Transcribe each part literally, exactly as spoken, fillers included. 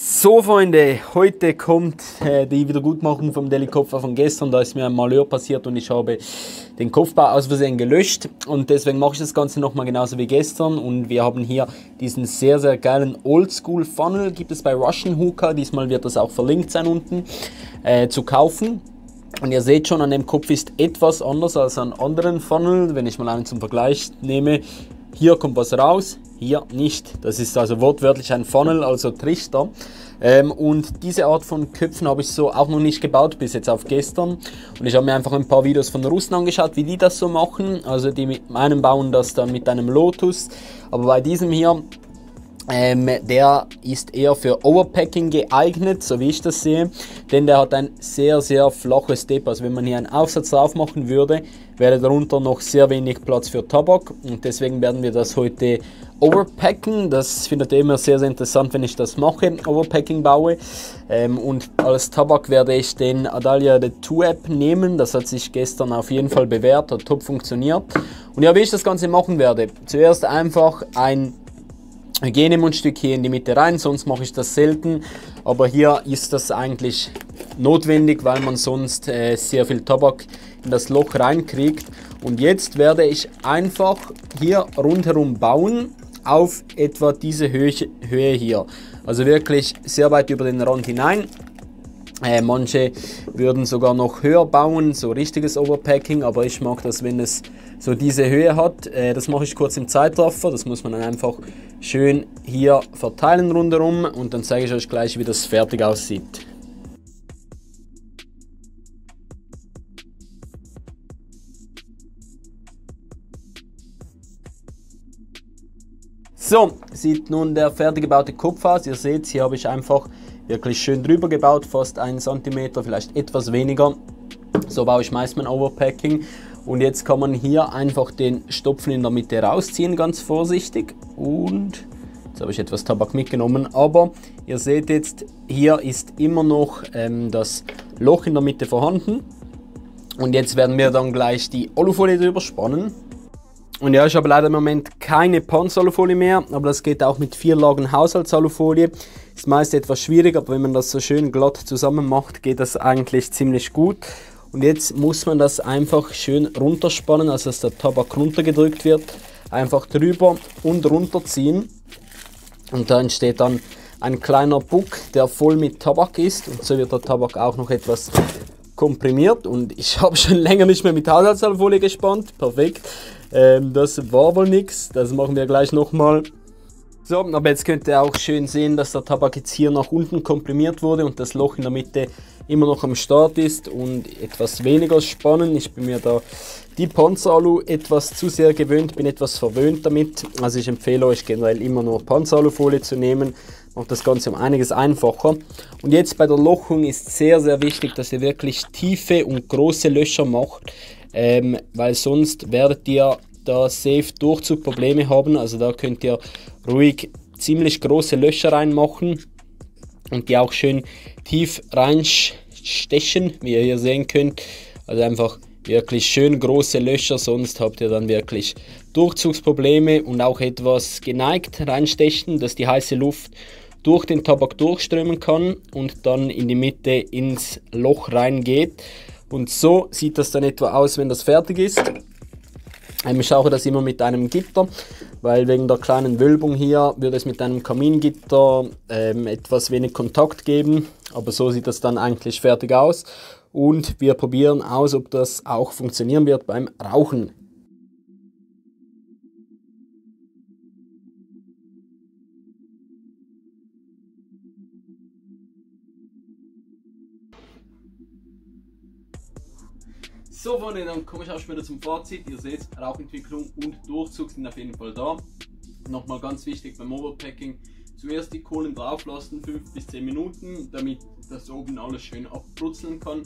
So Freunde, heute kommt äh, die Wiedergutmachung vom Delikopfbau von gestern. Da ist mir ein Malheur passiert und ich habe den Kopfbau aus Versehen gelöscht. Und deswegen mache ich das Ganze nochmal genauso wie gestern. Und wir haben hier diesen sehr, sehr geilen Oldschool Funnel. Gibt es bei Russian Hooker, diesmal wird das auch verlinkt sein unten, äh, zu kaufen. Und ihr seht schon, an dem Kopf ist etwas anders als an anderen Funnel. Wenn ich mal einen zum Vergleich nehme, hier kommt was raus. Hier nicht. Das ist also wortwörtlich ein Funnel, also Trichter. Ähm, und diese Art von Köpfen habe ich so auch noch nicht gebaut, bis jetzt auf gestern. Und ich habe mir einfach ein paar Videos von Russen angeschaut, wie die das so machen. Also die mit einem bauen das dann mit einem Lotus. Aber bei diesem hier, ähm, der ist eher für Overpacking geeignet, so wie ich das sehe. Denn der hat ein sehr, sehr flaches Depot. Also wenn man hier einen Aufsatz drauf machen würde, wäre darunter noch sehr wenig Platz für Tabak. Und deswegen werden wir das heute overpacken. Das findet ihr immer sehr, sehr interessant, wenn ich das mache, Overpacking baue. Ähm, und als Tabak werde ich den Adalia the two App nehmen. Das hat sich gestern auf jeden Fall bewährt, hat top funktioniert. Und ja, wie ich das Ganze machen werde, zuerst einfach ein Hygienemundstück hier in die Mitte rein, sonst mache ich das selten. Aber hier ist das eigentlich notwendig, weil man sonst äh, sehr viel Tabak in das Loch reinkriegt. Und jetzt werde ich einfach hier rundherum bauen, auf etwa diese Höhe, Höhe hier. Also wirklich sehr weit über den Rand hinein. Äh, manche würden sogar noch höher bauen, so richtiges Overpacking, aber ich mag das, wenn es so diese Höhe hat. Äh, das mache ich kurz im Zeitraffer, das muss man dann einfach schön hier verteilen rundherum und dann zeige ich euch gleich, wie das fertig aussieht. So, sieht nun der fertig gebaute Kopf aus. Ihr seht, hier habe ich einfach wirklich schön drüber gebaut, fast einen Zentimeter, vielleicht etwas weniger. So baue ich meist mein Overpacking. Und jetzt kann man hier einfach den Stopfen in der Mitte rausziehen, ganz vorsichtig. Und jetzt habe ich etwas Tabak mitgenommen, aber ihr seht jetzt, hier ist immer noch ähm, das Loch in der Mitte vorhanden. Und jetzt werden wir dann gleich die Alufolie drüber spannen. Und ja, ich habe leider im Moment keine Panzeralufolie mehr, aber das geht auch mit vier Lagen Haushaltsalufolie. Ist meist etwas schwierig, aber wenn man das so schön glatt zusammen macht, geht das eigentlich ziemlich gut. Und jetzt muss man das einfach schön runterspannen, also dass der Tabak runtergedrückt wird. Einfach drüber und runterziehen. Und da entsteht dann ein kleiner Buck, der voll mit Tabak ist. Und so wird der Tabak auch noch etwas komprimiert. Und ich habe schon länger nicht mehr mit Haushaltsalufolie gespannt. Perfekt. Ähm, das war wohl nichts, das machen wir gleich nochmal. So, aber jetzt könnt ihr auch schön sehen, dass der Tabak jetzt hier nach unten komprimiert wurde und das Loch in der Mitte immer noch am Start ist und etwas weniger spannen. Ich bin mir da die Panzeralu etwas zu sehr gewöhnt, bin etwas verwöhnt damit. Also ich empfehle euch generell immer nur Panzeralufolie zu nehmen. Macht das Ganze um einiges einfacher. Und jetzt bei der Lochung ist sehr, sehr wichtig, dass ihr wirklich tiefe und große Löcher macht. Ähm, weil sonst werdet ihr da safe Durchzugprobleme haben, also da könnt ihr ruhig ziemlich große Löcher reinmachen und die auch schön tief reinstechen, wie ihr hier sehen könnt, also einfach wirklich schön große Löcher, sonst habt ihr dann wirklich Durchzugsprobleme und auch etwas geneigt reinstechen, dass die heiße Luft durch den Tabak durchströmen kann und dann in die Mitte ins Loch reingeht. Und so sieht das dann etwa aus, wenn das fertig ist. Ich schaue das immer mit einem Gitter, weil wegen der kleinen Wölbung hier würde es mit einem Kamingitter ähm, etwas wenig Kontakt geben. Aber so sieht das dann eigentlich fertig aus. Und wir probieren aus, ob das auch funktionieren wird beim Rauchen. So Freunde, dann komme ich auch später zum Fazit. Ihr seht, Rauchentwicklung und Durchzug sind auf jeden Fall da. Nochmal ganz wichtig beim Overpacking, zuerst die Kohlen drauf lassen, fünf bis zehn Minuten, damit das oben alles schön abbrutzeln kann.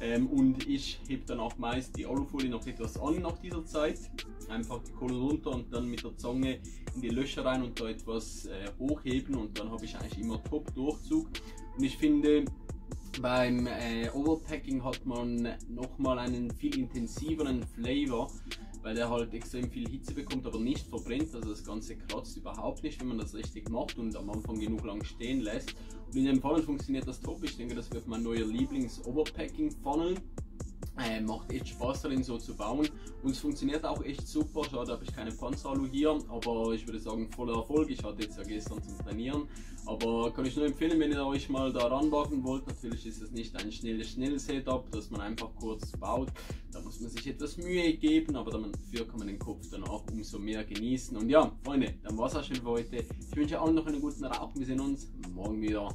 Ähm, und ich hebe danach meist die Alufolie noch etwas an nach dieser Zeit. Einfach die Kohlen runter und dann mit der Zange in die Löcher rein und da etwas äh, hochheben und dann habe ich eigentlich immer top Durchzug. Und ich finde, beim äh, Overpacking hat man nochmal einen viel intensiveren Flavor, weil der halt extrem viel Hitze bekommt, aber nicht verbrennt. Also das Ganze kratzt überhaupt nicht, wenn man das richtig macht und am Anfang genug lang stehen lässt. Und in dem Funnel funktioniert das top. Ich denke, das wird mein neuer Lieblings-Overpacking-Funnel. Äh, macht echt Spaß darin, so zu bauen, und es funktioniert auch echt super. Schade, habe ich keine Panzeralu hier, aber ich würde sagen, voller Erfolg. Ich hatte jetzt ja gestern zum Trainieren, aber kann ich nur empfehlen, wenn ihr euch mal da ranwagen wollt. Natürlich ist es nicht ein schnelles schnelles Setup, dass man einfach kurz baut. Da muss man sich etwas Mühe geben, aber dafür kann man den Kopf danach umso mehr genießen. Und ja, Freunde, dann war es auch schon für heute. Ich wünsche allen noch einen guten Rauch. Wir sehen uns morgen wieder.